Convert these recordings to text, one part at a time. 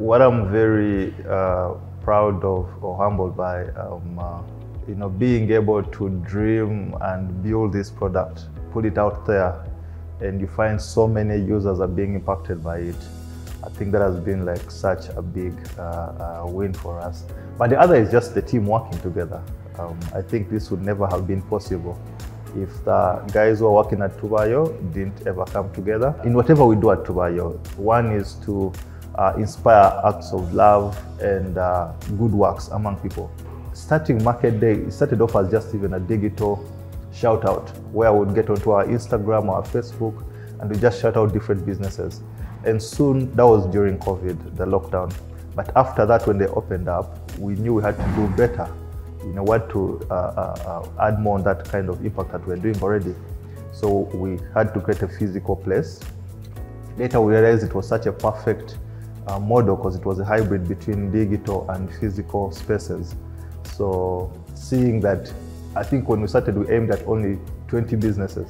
What I'm very proud of or humbled by, being able to dream and build this product, put it out there, and you find so many users are being impacted by it. I think that has been like such a big win for us. But the other is just the team working together. I think this would never have been possible if the guys who are working at Tubayo didn't ever come together. In whatever we do at Tubayo, one is to inspire acts of love and good works among people. Starting Market Day, it started off as just even a digital shout out where I would get onto our Instagram or our Facebook and we just shout out different businesses. And soon, that was during COVID, the lockdown. But after that, when they opened up, we knew we had to do better. You know, what to add more on that kind of impact that we're doing already. So we had to create a physical place. Later we realized it was such a perfect model because it was a hybrid between digital and physical spaces. So seeing that, I think when we started, we aimed at only 20 businesses.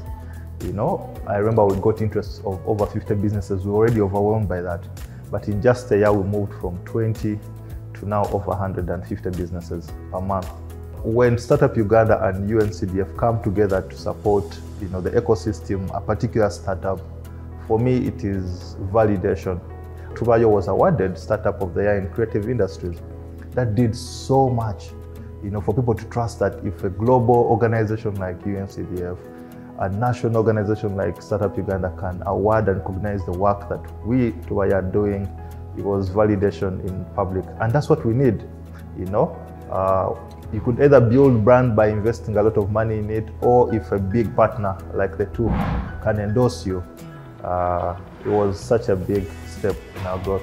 You know, I remember we got interest of over 50 businesses. We were already overwhelmed by that. But in just a year, we moved from 20 to now over 150 businesses per month. When Startup Uganda and UNCDF come together to support, you know, the ecosystem, a particular startup, for me it is validation. Tubayo was awarded Startup of the Year in Creative Industries. That did so much, you know, for people to trust that if a global organization like UNCDF, a national organization like Startup Uganda can award and recognize the work that we, Tubayo, are doing, it was validation in public, and that's what we need. You know, you could either build brand by investing a lot of money in it, or if a big partner like the two can endorse you, it was such a big step in our growth.